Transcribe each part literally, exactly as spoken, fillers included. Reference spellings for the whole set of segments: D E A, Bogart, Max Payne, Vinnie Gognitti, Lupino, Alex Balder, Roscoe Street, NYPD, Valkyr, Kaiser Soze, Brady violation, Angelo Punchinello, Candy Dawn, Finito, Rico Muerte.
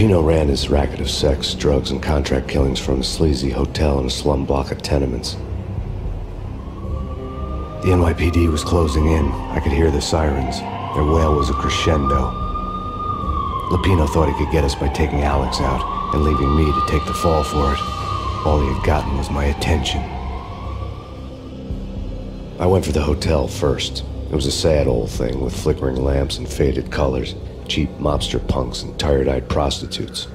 Lupino ran his racket of sex, drugs, and contract killings from a sleazy hotel in a slum block of tenements. The N Y P D was closing in. I could hear the sirens. Their wail was a crescendo. Lupino thought he could get us by taking Alex out and leaving me to take the fall for it. All he had gotten was my attention. I went for the hotel first. It was a sad old thing with flickering lamps and faded colors, cheap mobster punks and tired-eyed prostitutes.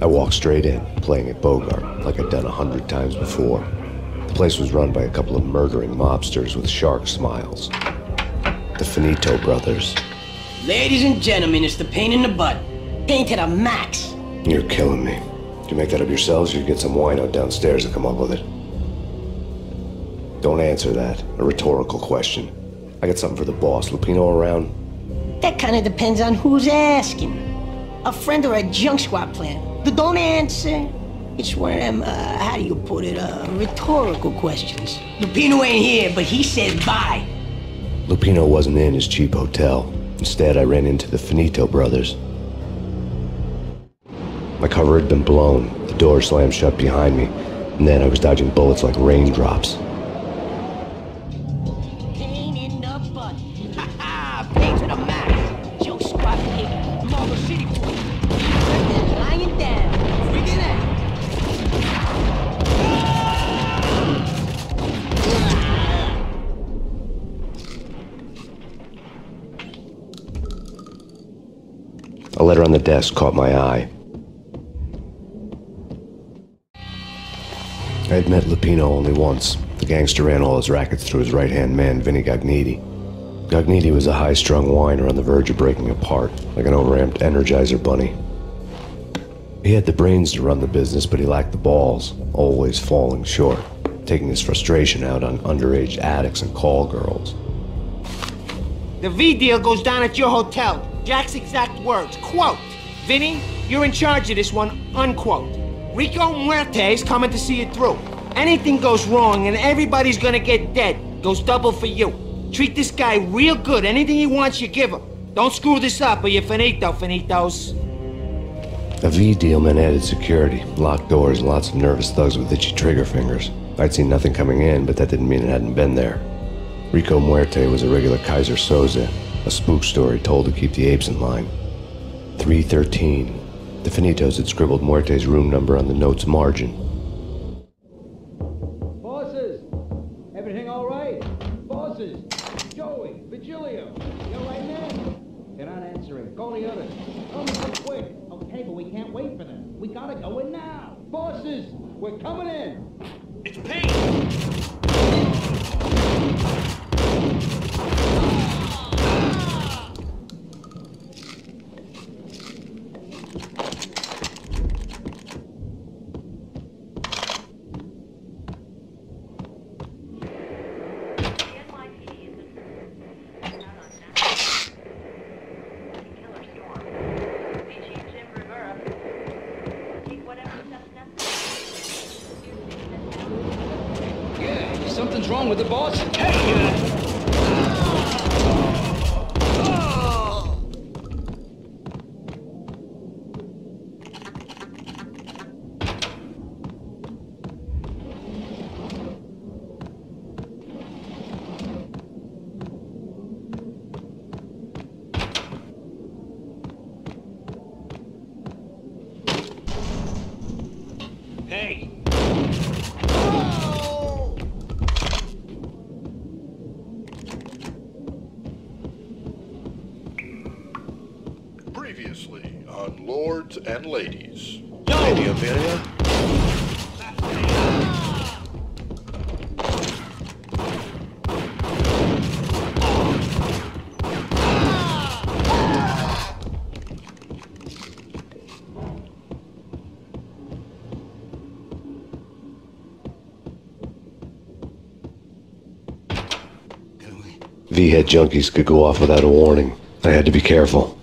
I walked straight in, playing at Bogart, like I'd done a hundred times before. The place was run by a couple of murdering mobsters with shark smiles. The Finito brothers. Ladies and gentlemen, it's the pain in the butt. Pain to the max. You're killing me. Did you make that up yourselves, or you get some wino downstairs to come up with it? Don't answer that. A rhetorical question. I got something for the boss. Lupino around? That kind of depends on who's asking. A friend or a junk squad plan. But don't answer. It's one of them, uh, how do you put it, uh, rhetorical questions. Lupino ain't here, but he said bye. Lupino wasn't in his cheap hotel. Instead, I ran into the Finito brothers. My cover had been blown. The door slammed shut behind me. And then I was dodging bullets like raindrops. A letter on the desk caught my eye. I had met Lupino only once. The gangster ran all his rackets through his right-hand man, Vinnie Gognitti. Gognitti was a high-strung whiner on the verge of breaking apart, like an overamped Energizer bunny. He had the brains to run the business, but he lacked the balls, always falling short, taking his frustration out on underage addicts and call girls. The V deal goes down at your hotel. Jack's exact words, quote, Vinny, you're in charge of this one, unquote. Rico Muerte is coming to see it through. Anything goes wrong and everybody's gonna get dead. Goes double for you. Treat this guy real good. Anything he wants, you give him. Don't screw this up or you're finito, finitos. A V deal meant added security, locked doors, and lots of nervous thugs with itchy trigger fingers. I'd seen nothing coming in, but that didn't mean it hadn't been there. Rico Muerte was a regular Kaiser Soze. A spook story told to keep the apes in line. three thirteen. The Finitos had scribbled Muerte's room number on the note's margin. Bosses! Everything all right? Bosses! Joey! Vigilio! You right now? They're not answering. Call the others. Come so quick. Okay, but we can't wait for them. We gotta go in now. Bosses! We're coming in! It's pain! Something's wrong with the boss. Hey! Oh. Oh. Hey! On lords and ladies. No! Lady Amelia. V-head junkies could go off without a warning. I had to be careful.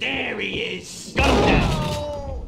There he is! Go now!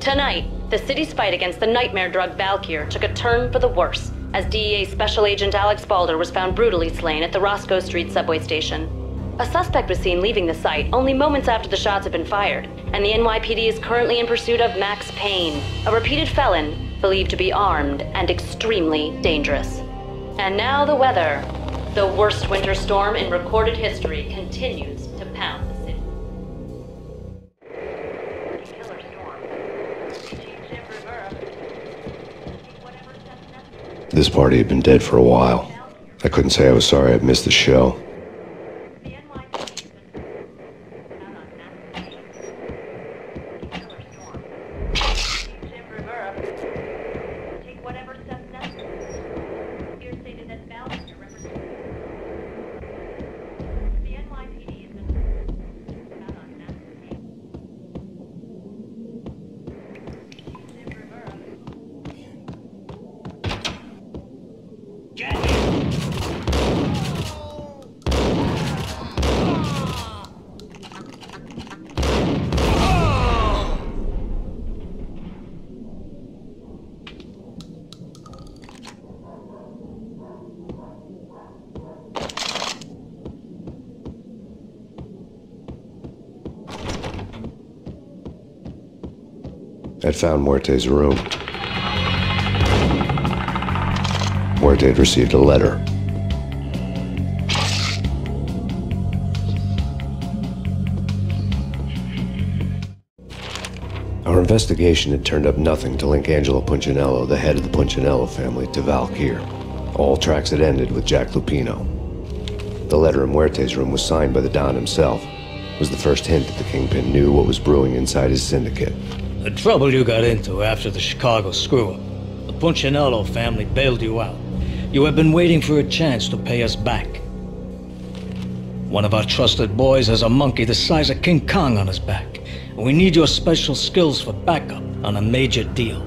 Tonight, the city's fight against the nightmare drug Valkyr took a turn for the worse, as D E A Special Agent Alex Balder was found brutally slain at the Roscoe Street subway station. A suspect was seen leaving the site only moments after the shots had been fired, and the N Y P D is currently in pursuit of Max Payne, a repeated felon believed to be armed and extremely dangerous. And now the weather. The worst winter storm in recorded history continues to pound the city. The killer storm. Change in reverse. This party had been dead for a while. I couldn't say I was sorry I'd missed the show. I'd found Muerte's room. Muerte had received a letter. Our investigation had turned up nothing to link Angelo Punchinello, the head of the Punchinello family, to Valkyr. All tracks had ended with Jack Lupino. The letter in Muerte's room was signed by the Don himself. It was the first hint that the Kingpin knew what was brewing inside his syndicate. The trouble you got into after the Chicago screw-up. The Punchinello family bailed you out. You have been waiting for a chance to pay us back. One of our trusted boys has a monkey the size of King Kong on his back. And we need your special skills for backup on a major deal.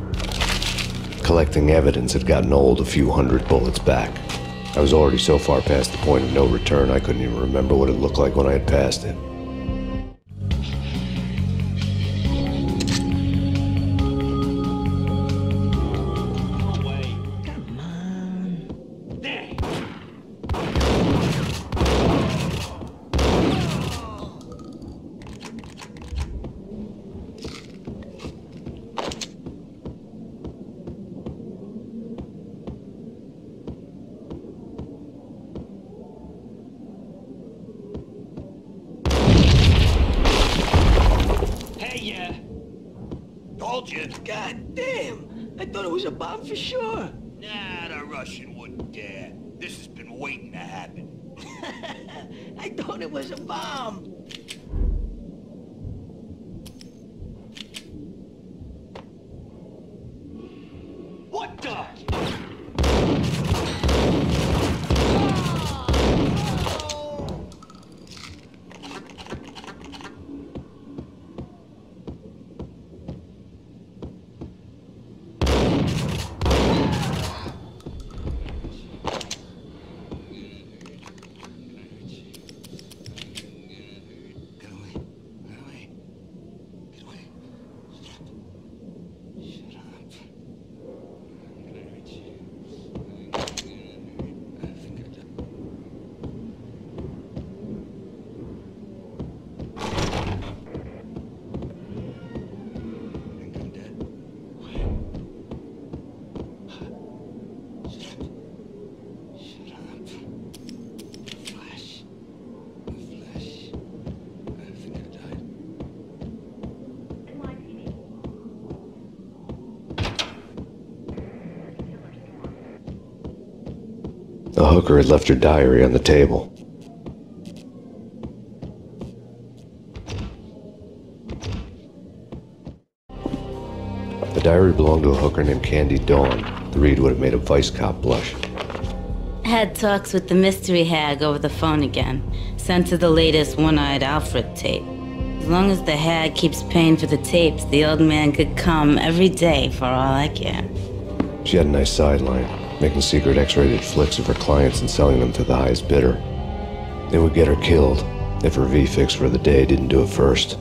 Collecting evidence had gotten old a few hundred bullets back. I was already so far past the point of no return I couldn't even remember what it looked like when I had passed it. God damn! I thought it was a bomb for sure. Nah, the Russian wouldn't dare. This has been waiting to happen. I thought it was a bomb. What the? The hooker had left her diary on the table. The diary belonged to a hooker named Candy Dawn. The read would have made a vice cop blush. Had talks with the mystery hag over the phone again. Sent to the latest one-eyed Alfred tape. As long as the hag keeps paying for the tapes, the old man could come every day for all I care. She had a nice sideline. Making secret X-rated flicks of her clients and selling them to the highest bidder. They would get her killed if her V-fix for the day didn't do it first.